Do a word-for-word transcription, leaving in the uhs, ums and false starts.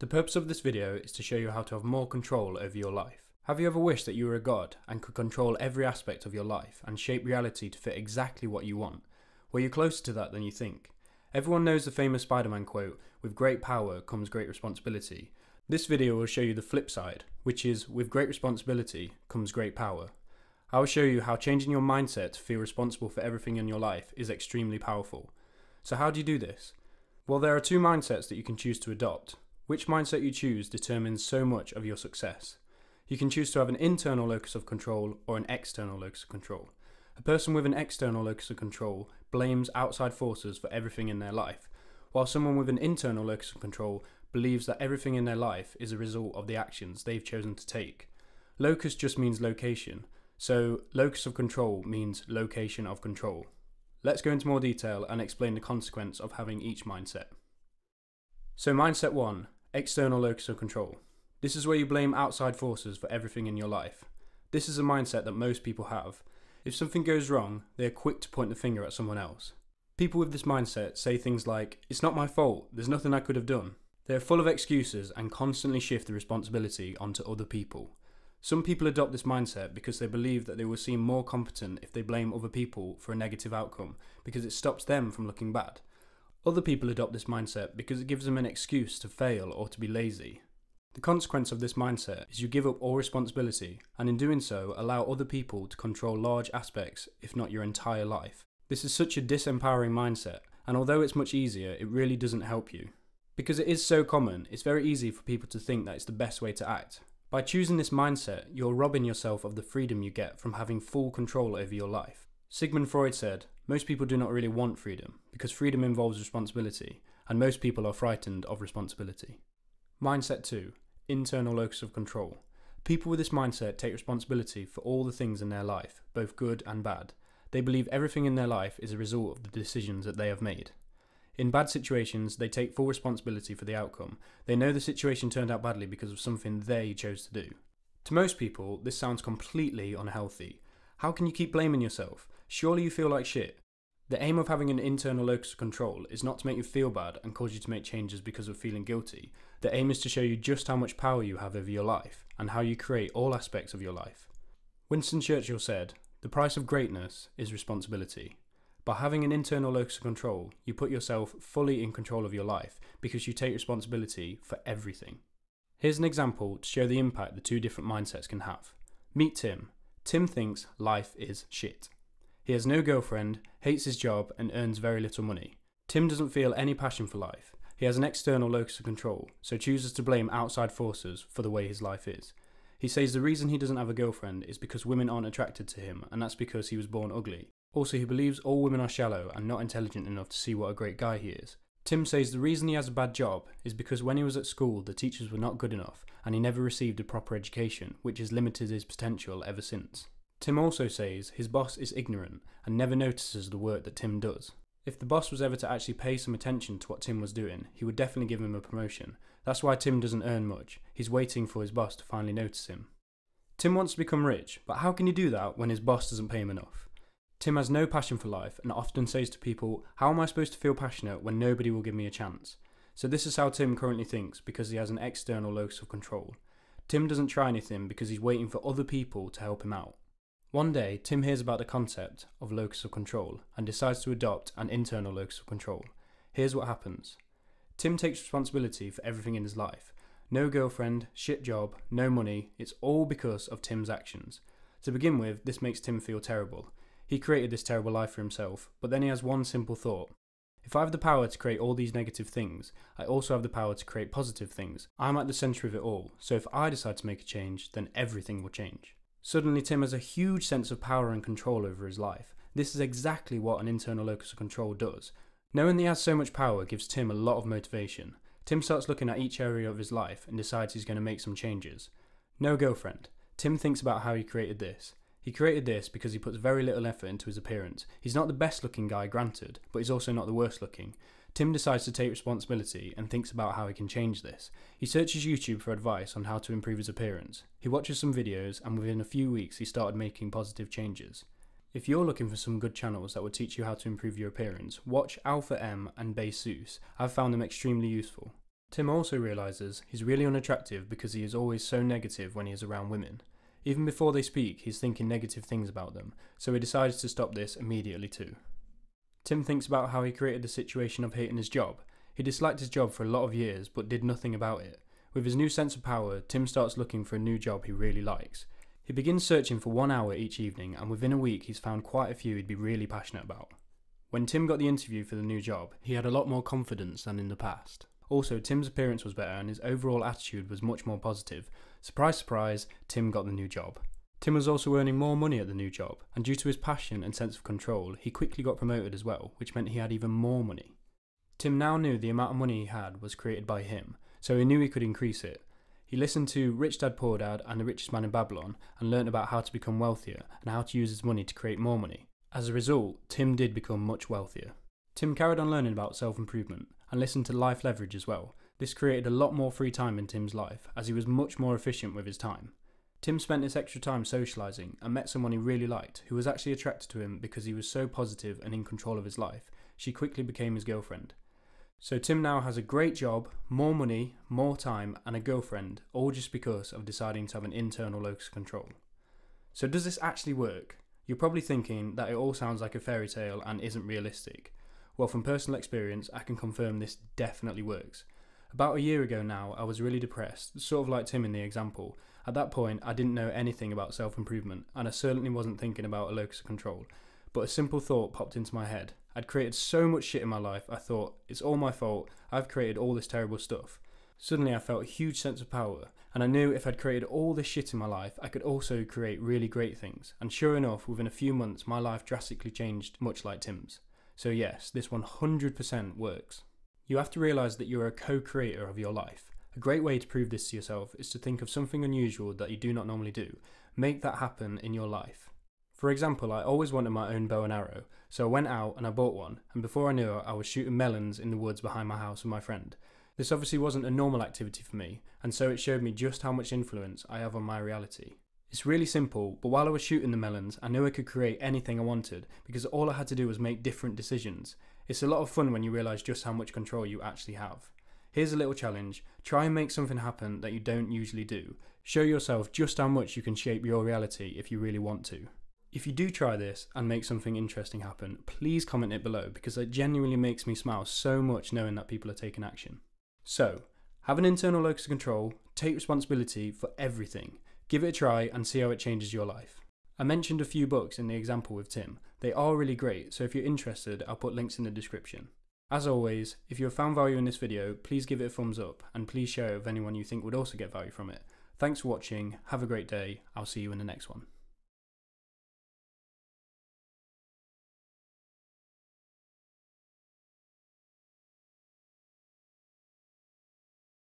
The purpose of this video is to show you how to have more control over your life. Have you ever wished that you were a god and could control every aspect of your life and shape reality to fit exactly what you want? Well, you're closer to that than you think. Everyone knows the famous Spider-Man quote, "With great power comes great responsibility." This video will show you the flip side, which is, with great responsibility comes great power. I will show you how changing your mindset to feel responsible for everything in your life is extremely powerful. So how do you do this? Well, there are two mindsets that you can choose to adopt. Which mindset you choose determines so much of your success. You can choose to have an internal locus of control or an external locus of control. A person with an external locus of control blames outside forces for everything in their life, while someone with an internal locus of control believes that everything in their life is a result of the actions they've chosen to take. Locus just means location, so locus of control means location of control. Let's go into more detail and explain the consequence of having each mindset. So mindset one, external locus of control. This is where you blame outside forces for everything in your life. This is a mindset that most people have. If something goes wrong, they are quick to point the finger at someone else. People with this mindset say things like, "It's not my fault, there's nothing I could have done." They are full of excuses and constantly shift the responsibility onto other people. Some people adopt this mindset because they believe that they will seem more competent if they blame other people for a negative outcome, because it stops them from looking bad. Other people adopt this mindset because it gives them an excuse to fail or to be lazy. The consequence of this mindset is you give up all responsibility, and in doing so, allow other people to control large aspects, if not your entire life. This is such a disempowering mindset, and although it's much easier, it really doesn't help you. Because it is so common, it's very easy for people to think that it's the best way to act. By choosing this mindset, you're robbing yourself of the freedom you get from having full control over your life. Sigmund Freud said, "Most people do not really want freedom, because freedom involves responsibility, and most people are frightened of responsibility." Mindset two, internal locus of control. People with this mindset take responsibility for all the things in their life, both good and bad. They believe everything in their life is a result of the decisions that they have made. In bad situations, they take full responsibility for the outcome. They know the situation turned out badly because of something they chose to do. To most people, this sounds completely unhealthy. How can you keep blaming yourself? Surely you feel like shit. The aim of having an internal locus of control is not to make you feel bad and cause you to make changes because of feeling guilty. The aim is to show you just how much power you have over your life and how you create all aspects of your life. Winston Churchill said, "The price of greatness is responsibility." By having an internal locus of control, you put yourself fully in control of your life because you take responsibility for everything. Here's an example to show the impact the two different mindsets can have. Meet Tim. Tim thinks life is shit. He has no girlfriend, hates his job, and earns very little money. Tim doesn't feel any passion for life. He has an external locus of control, so chooses to blame outside forces for the way his life is. He says the reason he doesn't have a girlfriend is because women aren't attracted to him, and that's because he was born ugly. Also, he believes all women are shallow and not intelligent enough to see what a great guy he is. Tim says the reason he has a bad job is because when he was at school, the teachers were not good enough and he never received a proper education, which has limited his potential ever since. Tim also says his boss is ignorant and never notices the work that Tim does. If the boss was ever to actually pay some attention to what Tim was doing, he would definitely give him a promotion. That's why Tim doesn't earn much. He's waiting for his boss to finally notice him. Tim wants to become rich, but how can he do that when his boss doesn't pay him enough? Tim has no passion for life and often says to people, "How am I supposed to feel passionate when nobody will give me a chance?" So this is how Tim currently thinks because he has an external locus of control. Tim doesn't try anything because he's waiting for other people to help him out. One day, Tim hears about the concept of locus of control and decides to adopt an internal locus of control. Here's what happens. Tim takes responsibility for everything in his life. No girlfriend, shit job, no money, it's all because of Tim's actions. To begin with, this makes Tim feel terrible. He created this terrible life for himself, but then he has one simple thought. If I have the power to create all these negative things, I also have the power to create positive things. I'm at the centre of it all, so if I decide to make a change, then everything will change. Suddenly Tim has a huge sense of power and control over his life. This is exactly what an internal locus of control does. Knowing that he has so much power gives Tim a lot of motivation. Tim starts looking at each area of his life and decides he's going to make some changes. No girlfriend. Tim thinks about how he created this. He created this because he puts very little effort into his appearance. He's not the best looking guy, granted, but he's also not the worst looking. Tim decides to take responsibility and thinks about how he can change this. He searches YouTube for advice on how to improve his appearance. He watches some videos and within a few weeks he started making positive changes. If you're looking for some good channels that will teach you how to improve your appearance, watch Alpha M and Baseus. I've found them extremely useful. Tim also realises he's really unattractive because he is always so negative when he is around women. Even before they speak, he's thinking negative things about them, so he decides to stop this immediately too. Tim thinks about how he created the situation of hating his job. He disliked his job for a lot of years, but did nothing about it. With his new sense of power, Tim starts looking for a new job he really likes. He begins searching for one hour each evening, and within a week he's found quite a few he'd be really passionate about. When Tim got the interview for the new job, he had a lot more confidence than in the past. Also, Tim's appearance was better and his overall attitude was much more positive. Surprise, surprise, Tim got the new job. Tim was also earning more money at the new job, and due to his passion and sense of control, he quickly got promoted as well, which meant he had even more money. Tim now knew the amount of money he had was created by him, so he knew he could increase it. He listened to Rich Dad Poor Dad and The Richest Man in Babylon and learned about how to become wealthier and how to use his money to create more money. As a result, Tim did become much wealthier. Tim carried on learning about self-improvement and listened to Life Leverage as well. This created a lot more free time in Tim's life as he was much more efficient with his time. Tim spent this extra time socialising and met someone he really liked who was actually attracted to him because he was so positive and in control of his life. She quickly became his girlfriend. So Tim now has a great job, more money, more time and a girlfriend, all just because of deciding to have an internal locus of control. So does this actually work? You're probably thinking that it all sounds like a fairy tale and isn't realistic. Well, from personal experience, I can confirm this definitely works. About a year ago now, I was really depressed, sort of like Tim in the example. At that point, I didn't know anything about self-improvement, and I certainly wasn't thinking about a locus of control. But a simple thought popped into my head. I'd created so much shit in my life, I thought, it's all my fault, I've created all this terrible stuff. Suddenly I felt a huge sense of power, and I knew if I'd created all this shit in my life, I could also create really great things. And sure enough, within a few months, my life drastically changed, much like Tim's. So yes, this one hundred percent works. You have to realise that you're a co-creator of your life. A great way to prove this to yourself is to think of something unusual that you do not normally do. Make that happen in your life. For example, I always wanted my own bow and arrow, so I went out and I bought one, and before I knew it, I was shooting melons in the woods behind my house with my friend. This obviously wasn't a normal activity for me, and so it showed me just how much influence I have on my reality. It's really simple, but while I was shooting the melons, I knew I could create anything I wanted, because all I had to do was make different decisions. It's a lot of fun when you realise just how much control you actually have. Here's a little challenge. Try and make something happen that you don't usually do. Show yourself just how much you can shape your reality if you really want to. If you do try this and make something interesting happen, please comment it below, because it genuinely makes me smile so much knowing that people are taking action. So, have an internal locus of control, take responsibility for everything, give it a try and see how it changes your life. I mentioned a few books in the example with Tim. They are really great, so if you're interested, I'll put links in the description. As always, if you have found value in this video, please give it a thumbs up and please share it with anyone you think would also get value from it. Thanks for watching, have a great day, I'll see you in the next one.